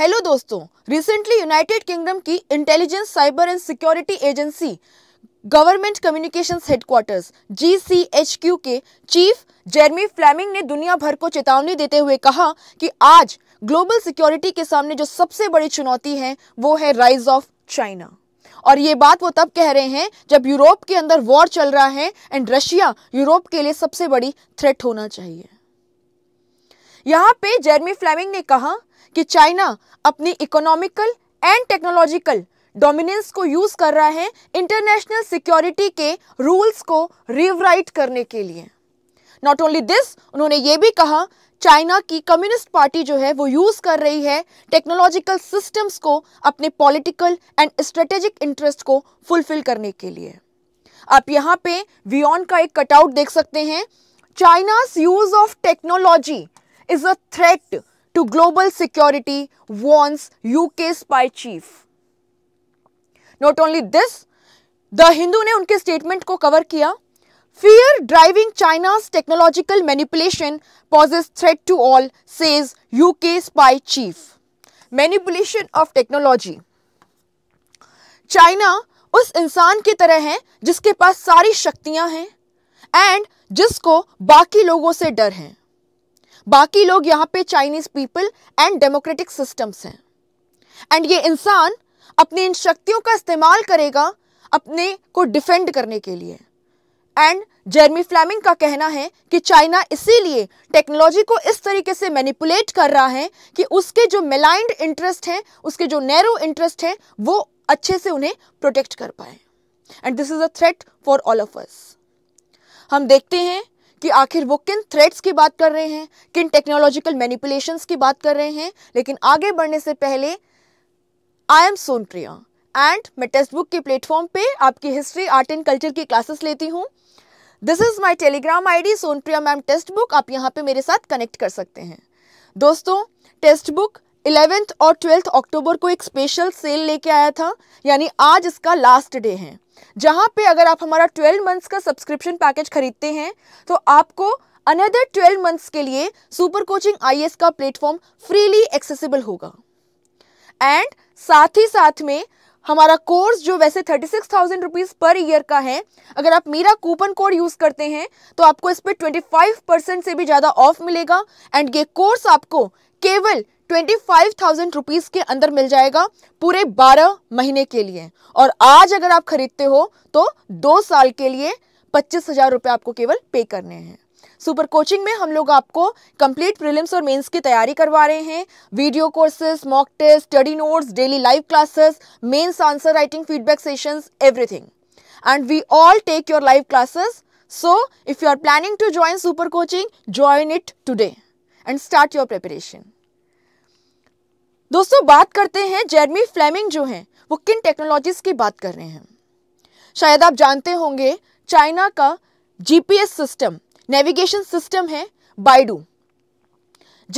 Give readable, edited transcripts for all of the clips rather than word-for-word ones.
Hello दोस्तों, recently United Kingdom की intelligence cyber and security agency government communications headquarters GCHQ के chief Jeremy Fleming ने दुनिया भर को चेतावनी देते हुए कहा कि आज ग्लोबल सिक्योरिटी के सामने जो सबसे बड़ी चुनौती है वो है राइज ऑफ चाइना। और ये बात वो तब कह रहे हैं जब यूरोप के अंदर वॉर चल रहा है एंड रशिया यूरोप के लिए सबसे बड़ी थ्रेट होना चाहिए। यहाँ पे जेरमी फ्लेमिंग ने कहा कि चाइना अपनी इकोनॉमिकल एंड टेक्नोलॉजिकल डोमिनेंस को यूज कर रहा है इंटरनेशनल सिक्योरिटी के रूल्स को रिवराइट करने के लिए। नॉट ओनली दिस, उन्होंने ये भी कहा चाइना की कम्युनिस्ट पार्टी जो है वो यूज कर रही है टेक्नोलॉजिकल सिस्टम्स को अपने पॉलिटिकल एंड स्ट्रेटेजिक इंटरेस्ट को फुलफिल करने के लिए। आप यहाँ पे वियॉन का एक कटआउट देख सकते हैं। China's use of technology is a threat to global security, warns UK spy chief. Not only this, The Hindu ने उनके statement को cover किया। Fear driving China's technological manipulation poses threat to all, says UK spy chief. Manipulation of technology. China उस इंसान की तरह है जिसके पास सारी शक्तियां हैं and जिसको बाकी लोगों से डर है। बाकी लोग यहाँ पे Chinese people and democratic systems हैं एंड ये इंसान अपनी इन शक्तियों का इस्तेमाल करेगा अपने को डिफेंड करने के लिए। एंड जेरमी फ्लेमिंग का कहना है कि चाइना इसीलिए टेक्नोलॉजी को इस तरीके से मैनिपुलेट कर रहा है कि उसके जो मेलाइंड इंटरेस्ट हैं, उसके जो नैरो इंटरेस्ट हैं, वो अच्छे से उन्हें प्रोटेक्ट कर पाए। And this is a threat for all of us. हम देखते हैं कि आखिर वो किन थ्रेट्स की बात कर रहे हैं, किन टेक्नोलॉजिकल मैनिपुलेशंस की बात कर रहे हैं। लेकिन आगे बढ़ने से पहले आई एम सोनप्रिया एंड मैं टेक्स्टबुक के प्लेटफॉर्म पे आपकी हिस्ट्री, आर्ट एंड कल्चर की क्लासेस लेती हूँ। This is my Telegram ID Sonpriya ma'am textbook. आप यहाँ पे मेरे साथ कनेक्ट कर सकते हैं। दोस्तों, टेक्स्टबुक 11th और 12th अक्टूबर को एक स्पेशल सेल लेके आया था, यानी आज इसका लास्ट डे है, जहाँ पे अगर आप हमारा 12 मंथ्स का सब्सक्रिप्शन पैकेज खरीदते हैं तो आपको अनदर 12 मंथ्स के लिए सुपर कोचिंग IAS का प्लेटफॉर्म फ्रीली एक्सेसिबल होगा। एंड साथ ही साथ में हमारा कोर्स जो वैसे 36,000 रुपीज़ पर ईयर का है, अगर आप मेरा कूपन कोड यूज़ करते हैं तो आपको इस पर 25% से भी ज़्यादा ऑफ मिलेगा। एंड ये कोर्स आपको केवल 25,000 रुपीज़ के अंदर मिल जाएगा पूरे 12 महीने के लिए। और आज अगर आप खरीदते हो तो 2 साल के लिए 25,000 रुपये आपको केवल पे करने हैं। सुपर कोचिंग में हम लोग आपको कंप्लीट प्रीलिम्स और मेंस की तैयारी करवा रहे हैं। Video courses, mock test, study notes, daily live classes, mains answer writing, feedback sessions, everything. And we all take your live classes, so if you are planning to join super coaching, join it today and start your preparation. दोस्तों, बात करते हैं Jeremy Fleming जो हैं वो किन technologies की बात कर रहे हैं। शायद आप जानते होंगे चाइना का GPS सिस्टम, नेविगेशन सिस्टम है बाइडू।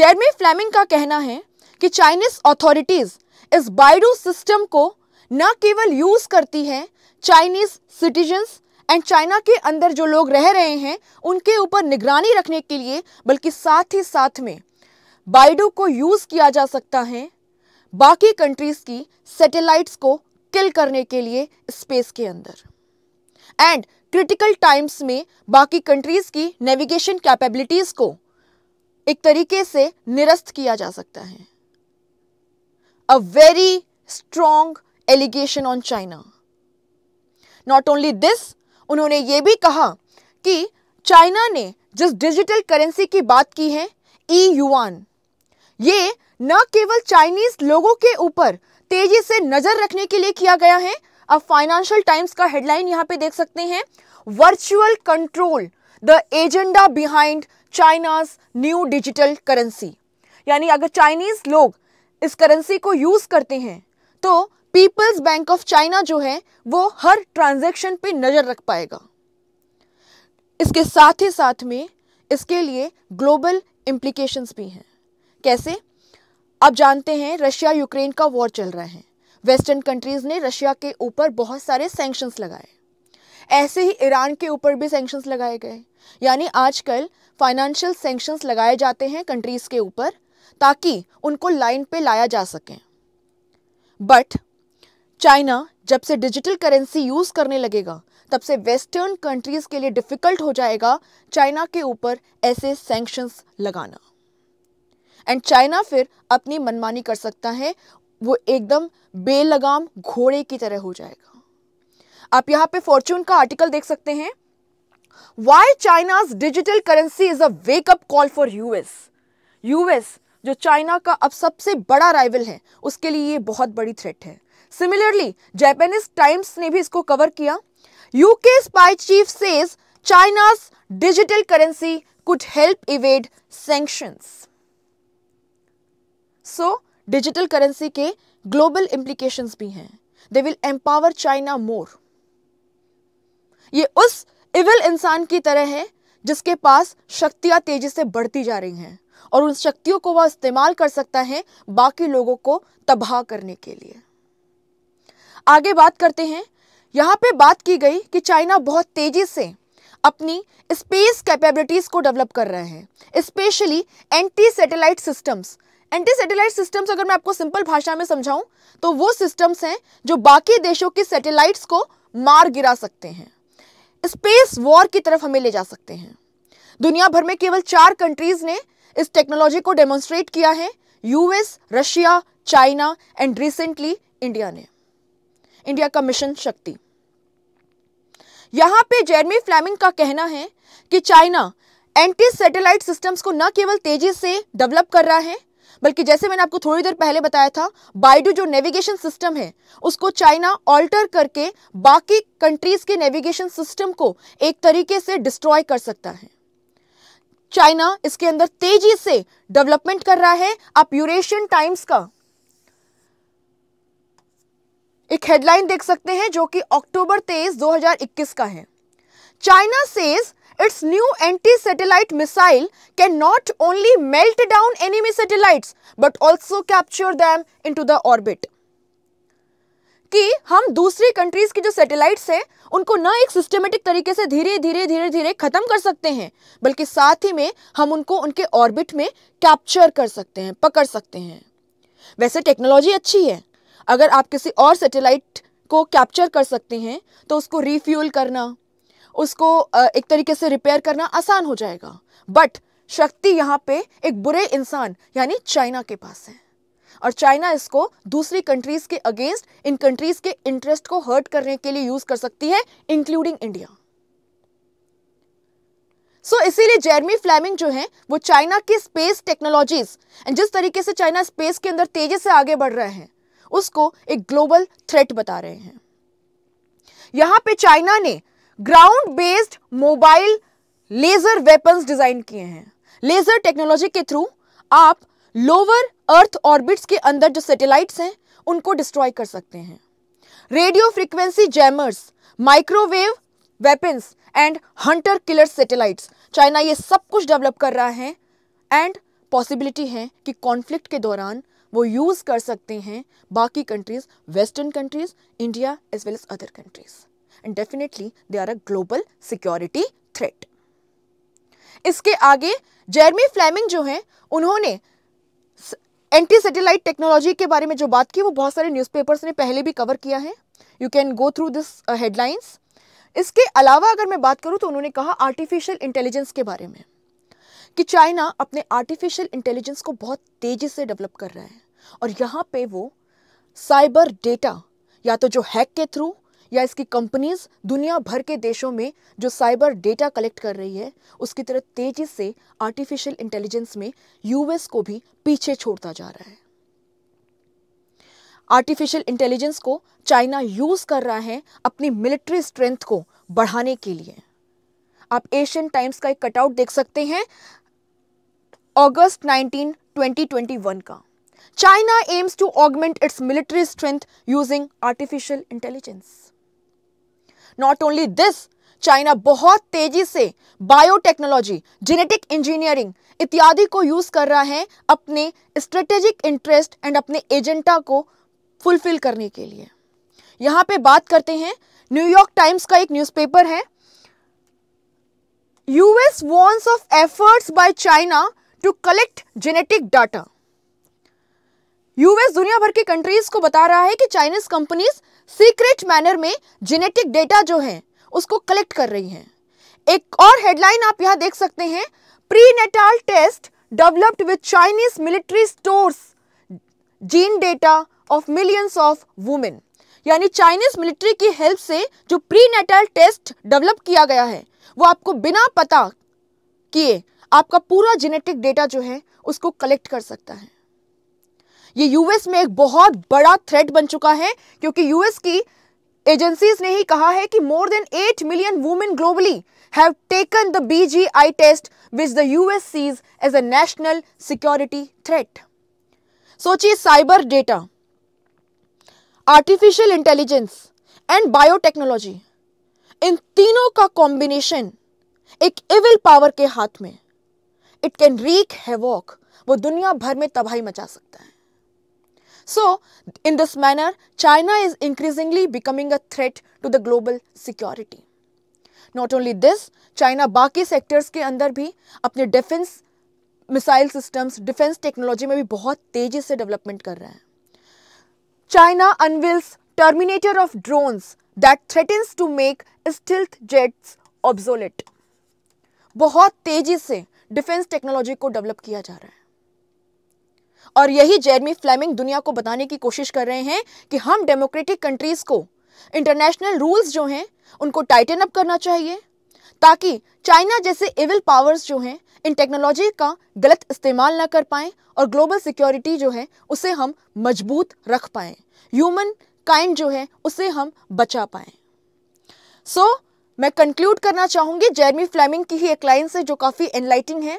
जेरमी फ्लेमिंग का कहना है कि चाइनीज़ अथॉरिटीज़ इस बाइडू सिस्टम को न केवल यूज़ करती है चाइनीज़ सिटीजन्स एंड चाइना के अंदर जो लोग रह रहे हैं उनके ऊपर निगरानी रखने के लिए, बल्कि साथ ही साथ में बाइडू को यूज़ किया जा सकता है बाकी कंट्रीज़ की सैटेलाइट्स को किल करने के लिए स्पेस के अंदर। एंड क्रिटिकल टाइम्स में बाकी कंट्रीज़ की नेविगेशन कैपेबिलिटीज़ को एक तरीके से निरस्त किया जा सकता है। A very strong allegation on China. Not only this, उन्होंने ये भी कहा कि चाइना ने जिस डिजिटल करेंसी की बात की है, e-yuan, ये न केवल चाइनीज लोगों के ऊपर तेजी से नजर रखने के लिए किया गया है। अब फाइनेंशियल टाइम्स का हेडलाइन यहाँ पे देख सकते हैं, virtual control the agenda behind China's new digital currency. यानी अगर चाइनीज लोग इस करेंसी को यूज करते हैं तो पीपल्स बैंक ऑफ चाइना जो है वो हर ट्रांजैक्शन पे नजर रख पाएगा। इसके साथ ही साथ में इसके लिए ग्लोबल इम्प्लीकेशंस भी हैं। कैसे? आप जानते हैं रशिया यूक्रेन का वॉर चल रहा है, वेस्टर्न कंट्रीज़ ने रशिया के ऊपर बहुत सारे सैंक्शंस लगाए, ऐसे ही ईरान के ऊपर भी सैंक्शंस लगाए गए। यानी आजकल फाइनेंशियल सैंक्शंस लगाए जाते हैं कंट्रीज़ के ऊपर ताकि उनको लाइन पे लाया जा सके। बट चाइना जब से डिजिटल करेंसी यूज़ करने लगेगा तब से वेस्टर्न कंट्रीज़ के लिए डिफ़िकल्ट हो जाएगा चाइना के ऊपर ऐसे सैंक्शंस लगाना, एंड चाइना फिर अपनी मनमानी कर सकता है, वो एकदम बेलगाम घोड़े की तरह हो जाएगा। आप यहाँ पे फॉर्च्यून का आर्टिकल देख सकते हैं, why China's digital currency is a wake up call for US जो चाइना का अब सबसे बड़ा राइवल है, उसके लिए ये बहुत बड़ी थ्रेट है। सिमिलरली जापानीज टाइम्स ने भी इसको कवर किया, UK spy chief says China's digital currency could help evade sanctions. So digital currency के ग्लोबल इम्प्लीकेशंस भी हैं, they will empower China more. ये उस इविल इंसान की तरह है जिसके पास शक्तियाँ तेजी से बढ़ती जा रही हैं और उन शक्तियों को वह इस्तेमाल कर सकता है बाकी लोगों को तबाह करने के लिए। आगे बात करते हैं, यहाँ पे बात की गई कि चाइना बहुत तेजी से अपनी स्पेस कैपेबिलिटीज़ को डेवलप कर रहे हैं, specially anti satellite systems. Anti satellite systems अगर मैं आपको सिंपल भाषा में समझाऊं तो वो सिस्टम्स हैं जो बाकी देशों के सैटेलाइट्स को मार गिरा सकते हैं, स्पेस वॉर की तरफ हमें ले जा सकते हैं। दुनिया भर में केवल 4 कंट्रीज़ ने इस टेक्नोलॉजी को डेमोन्स्ट्रेट किया है, US, Russia, China and recently India ने, इंडिया का मिशन शक्ति। यहाँ पे जेरेमी फ्लेमिंग का कहना है कि चाइना एंटी सैटेलाइट सिस्टम्स को न केवल तेजी से डेवलप कर रहा है, बल्कि जैसे मैंने आपको थोड़ी देर पहले बताया था, बाइडू जो नेविगेशन सिस्टम है उसको चाइना ऑल्टर करके बाकी कंट्रीज के नेविगेशन सिस्टम को एक तरीके से डिस्ट्रॉय कर सकता है। चाइना इसके अंदर तेजी से डेवलपमेंट कर रहा है। आप यूरेशियन टाइम्स का एक हेडलाइन देख सकते हैं जो कि अक्टूबर 23, 2021 का है, China says its new anti-satellite missile can not only melt down enemy satellites but also capture them into the orbit। कि हम दूसरी कंट्रीज की जो सैटेलाइट्स हैं उनको न एक सिस्टमेटिक तरीके से धीरे धीरे ख़त्म कर सकते हैं, बल्कि साथ ही में हम उनको उनके ऑर्बिट में कैप्चर कर सकते हैं, पकड़ सकते हैं। वैसे टेक्नोलॉजी अच्छी है, अगर आप किसी और सैटेलाइट को कैप्चर कर सकते हैं तो उसको रिफ्यूल करना, उसको एक तरीके से रिपेयर करना आसान हो जाएगा। बट शक्ति यहाँ पे एक बुरे इंसान यानी चाइना के पास है, और चाइना इसको दूसरी कंट्रीज़ के अगेंस्ट इन कंट्रीज़ के इंटरेस्ट को हर्ट करने के लिए यूज़ कर सकती है, इंक्लूडिंग इंडिया। सो इसीलिए जेरेमी फ्लेमिंग जो है वो चाइना की स्पेस टेक्नोलॉजीज़ एंड जिस तरीके से चाइना स्पेस के अंदर तेज़ी से आगे बढ़ रहे हैं उसको एक ग्लोबल थ्रेट बता रहे हैं। यहाँ पे चाइना ने ground based mobile laser weapons design किए हैं। लेज़र टेक्नोलॉजी के थ्रू आप लोअर अर्थ ऑर्बिट्स के अंदर जो सैटेलाइट्स हैं उनको डिस्ट्रॉय कर सकते हैं। Radio frequency jammers, microwave weapons and hunter killer satellites, China ये सब कुछ डेवलप कर रहा है, एंड पॉसिबिलिटी है कि कॉन्फ्लिक्ट के दौरान वो यूज़ कर सकते हैं बाकी countries, western countries, India as well as other countries, and definitely they are a global security threat। इसके आगे जेरेमी फ्लेमिंग जो हैं उन्होंने एंटी सैटेलाइट टेक्नोलॉजी के बारे में जो बात की वो बहुत सारे न्यूज़पेपर्स ने पहले भी कवर किया है, you can go through this headlines. इसके अलावा अगर मैं बात करूँ तो उन्होंने कहा आर्टिफिशियल इंटेलिजेंस के बारे में कि चाइना अपने आर्टिफिशियल इंटेलिजेंस को बहुत तेज़ी से डेवलप कर रहा है, और यहाँ पर वो साइबर डेटा या तो जो हैक के थ्रू या इसकी कंपनीज दुनिया भर के देशों में जो साइबर डेटा कलेक्ट कर रही है उसकी तरह तेज़ी से आर्टिफिशियल इंटेलिजेंस में यूएस को भी पीछे छोड़ता जा रहा है। आर्टिफिशियल इंटेलिजेंस को चाइना यूज़ कर रहा है अपनी मिलिट्री स्ट्रेंथ को बढ़ाने के लिए। आप एशियन टाइम्स का एक कटआउट देख सकते हैं अगस्त 19, 2021 का, China aims to augment its military strength using artificial intelligence। Not only this, China बहुत तेज़ी से बायोटेक्नोलॉजी, जेनेटिक इंजीनियरिंग इत्यादि को यूज़ कर रहा है अपने स्ट्रेटेजिक इंटरेस्ट एंड अपने एजेंडा को फुलफिल करने के लिए। यहाँ पे बात करते हैं, न्यूयॉर्क टाइम्स का एक न्यूज़पेपर है, US warns of efforts by China to collect genetic data। US दुनिया भर की कंट्रीज को बता रहा है कि चाइनीज कंपनीज सीक्रेट मैनर में जेनेटिक डेटा जो है उसको कलेक्ट कर रही हैं। एक और हेडलाइन आप यहां देख सकते हैं, prenatal test developed with Chinese military stores gene data of millions of women. यानी चाइनीज मिलिट्री की हेल्प से जो प्रीनेटल टेस्ट डेवलप किया गया है वो आपको बिना पता किए आपका पूरा जेनेटिक डेटा जो है उसको कलेक्ट कर सकता है। ये यूएस में एक बहुत बड़ा थ्रेट बन चुका है क्योंकि यूएस की एजेंसीज ने ही कहा है कि more than 8 million women globally have taken the BGI test which the US sees as a national security threat. सोचिए, cyber data, artificial intelligence and biotechnology, इन तीनों का कॉम्बिनेशन एक इविल पावर के हाथ में। इट कैन रीक हैवॉक, वो दुनिया भर में तबाही मचा सकता है। So, in this manner, China is increasingly becoming a threat to the global security. Not only this, China बाकी सेक्टर्स के अंदर भी अपने defence missile systems, defence technology में भी बहुत तेजी से डेवलपमेंट कर रहा है। China unveils terminator of drones that threatens to make stealth jets obsolete. बहुत तेजी से डिफेंस टेक्नोलॉजी को डेवलप किया जा रहा है और यही जेरेमी फ्लेमिंग दुनिया को बताने की कोशिश कर रहे हैं कि हम डेमोक्रेटिक कंट्रीज को इंटरनेशनल रूल्स जो हैं उनको टाइटन अप करना चाहिए ताकि चाइना जैसे एविल पावर्स जो हैं इन टेक्नोलॉजी का गलत इस्तेमाल ना कर पाएं और ग्लोबल सिक्योरिटी जो है उसे हम मजबूत रख पाएं, ह्यूमन काइंड जो है उसे हम बचा पाएं। सो, मैं कंक्लूड करना चाहूँगी जेरेमी फ्लेमिंग की ही एक लाइन से जो काफ़ी एनलाइटिंग है।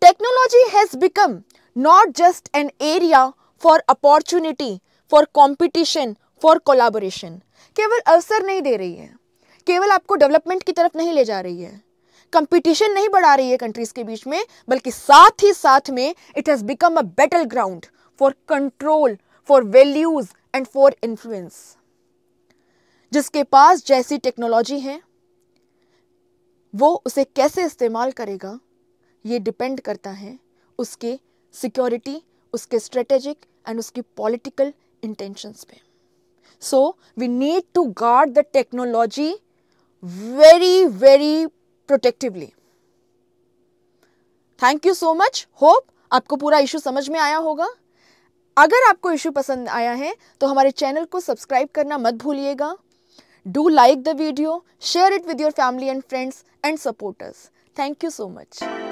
Technology has become Not just an area for opportunity, for competition, for collaboration. केवल अवसर नहीं दे रही है, केवल आपको डेवलपमेंट की तरफ नहीं ले जा रही है, कंपटीशन नहीं बढ़ा रही है कंट्रीज के बीच में, बल्कि साथ में it has become a battle ground for control, for values and for influence. जिसके पास जैसी टेक्नोलॉजी है वो उसे कैसे इस्तेमाल करेगा ये डिपेंड करता है उसके सिक्योरिटी, उसके स्ट्रेटेजिक एंड उसकी पॉलिटिकल इंटेंशंस पे। So we need to guard the technology very very protectively. Thank you so much. Hope आपको पूरा इशू समझ में आया होगा। अगर आपको इशू पसंद आया है तो हमारे चैनल को सब्सक्राइब करना मत भूलिएगा। Do like the video, share it with your family and friends and supporters. Thank you so much.